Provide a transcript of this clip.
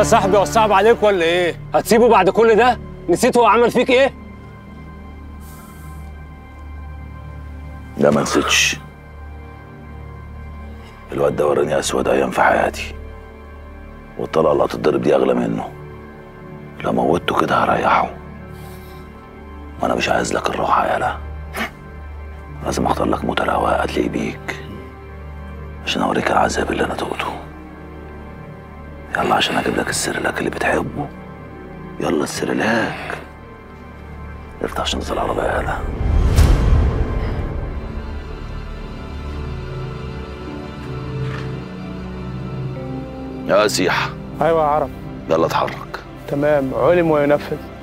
يا صاحبي والصعب عليك ولا ايه؟ هتسيبه بعد كل ده؟ نسيت هو عمل فيك ايه؟ ده ما نسيتش. الواد ده وراني اسود ايام في حياتي، والطلقه اللي هتتضرب دي اغلى منه. لو موتته كده هريحه، وانا مش عايز لك الراحه يالا. لازم اختار لك موته رواقه تليق بيك، عشان اوريك العذاب اللي انا دقته. يلا عشان اجيب لك السيريلاك اللي بتحبه. يلا السيريلاك، ارتاح عشان نزل العربيه يالا. يا سيحه. ايوه يا عرب. يلا اتحرك. تمام، علم وينفذ.